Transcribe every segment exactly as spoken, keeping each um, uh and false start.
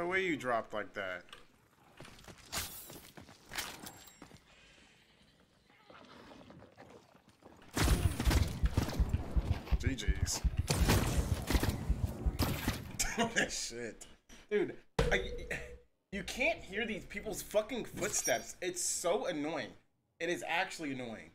No way you dropped like that. G G's. Shit. Dude, I, you can't hear these people's fucking footsteps. It's so annoying. It is actually annoying.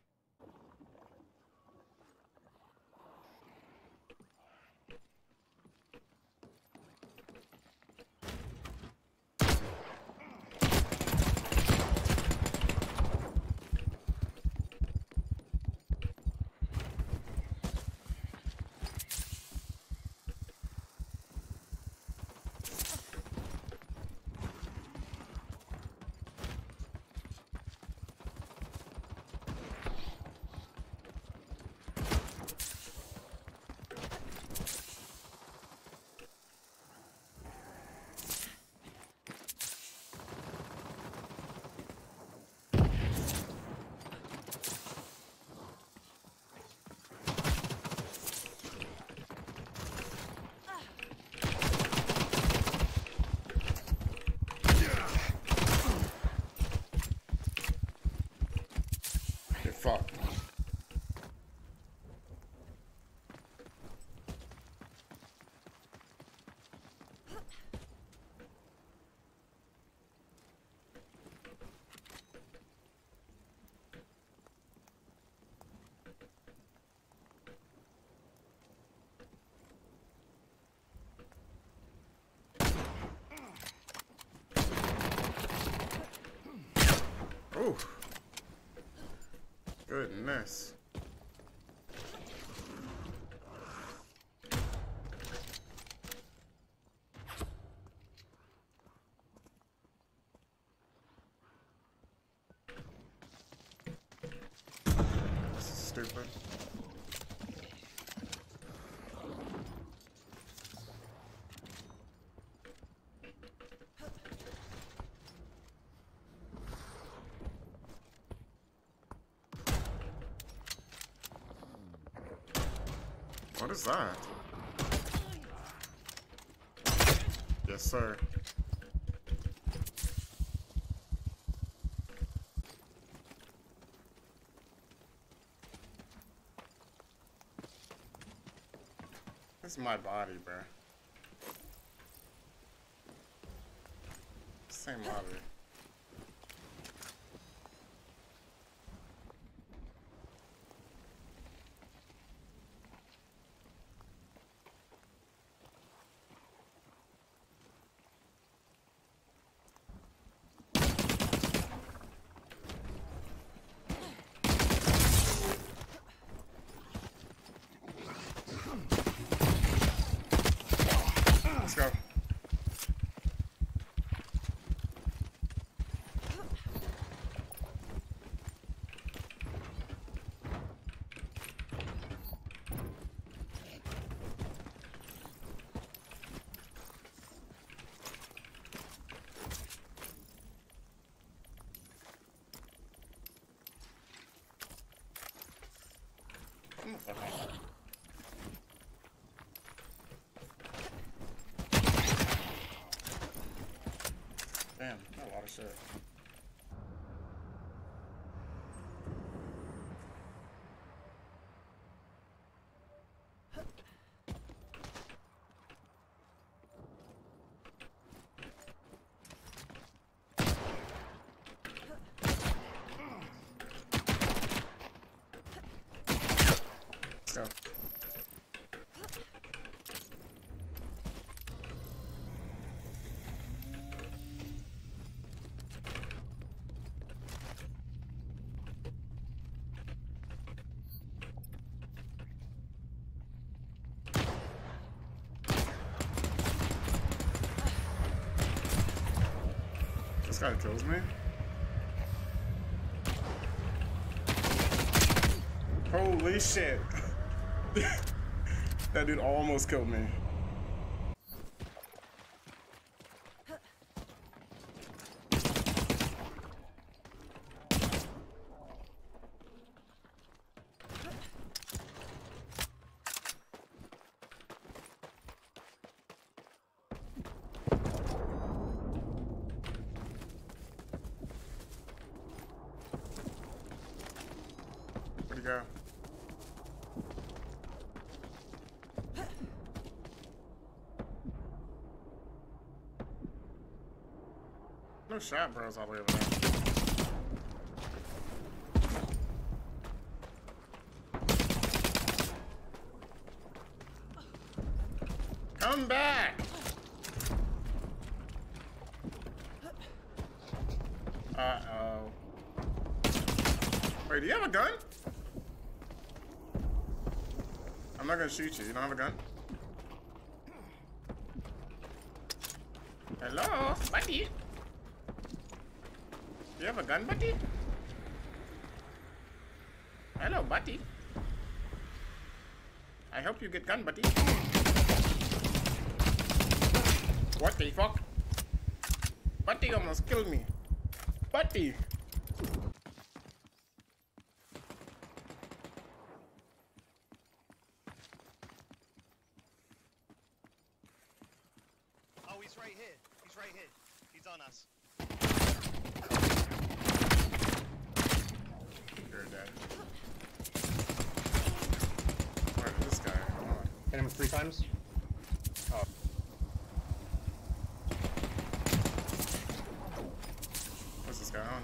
Fuck. Oh. Goodness. This is stupid. What is that? Yes, sir. This is my body, bro. Same lobby. Damn, not a lot of shit. Go. This guy kills me. Holy shit. That dude almost killed me. No shot, bros, all the way over there. Come back! Uh-oh. Wait, do you have a gun? I'm not gonna shoot you. You don't have a gun? Hello? Buddy? Do you have a gun, buddy? Hello, buddy. I hope you get gun, buddy. What the fuck? Buddy almost killed me. Buddy! Oh, he's right here. He's right here. He's on us. You're dead. Alright, this guy. Come on. Hit him three times. Oh. What's this guy on?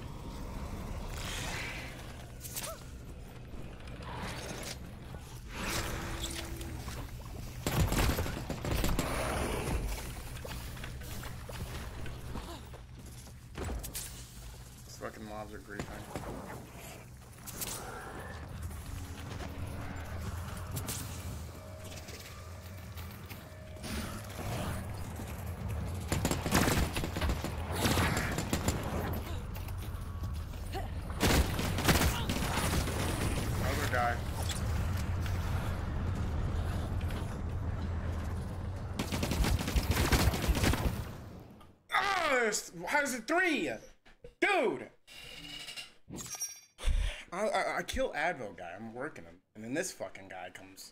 These fucking mobs are griefing. Guy. Oh, how is it three? Dude! I, I, I kill Advo guy, I'm working him. And then this fucking guy comes.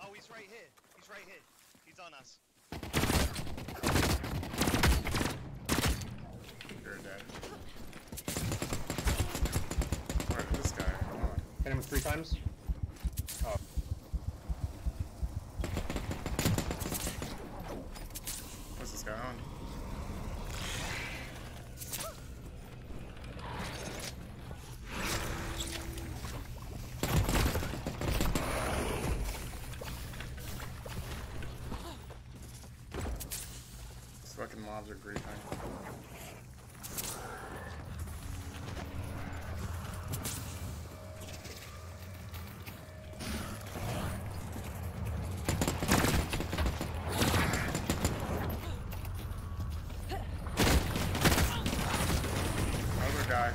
Oh, he's right here. He's right here. He's on us. You're dead. Alright, this guy. Come on. Hit him three times. Oh. What's this guy on? Fucking mobs are griefing. Another guy.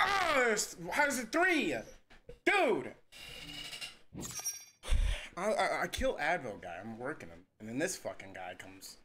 Oh, how is it three? Dude! I, I, I kill Advo guy, I'm working him. And then this fucking guy comes.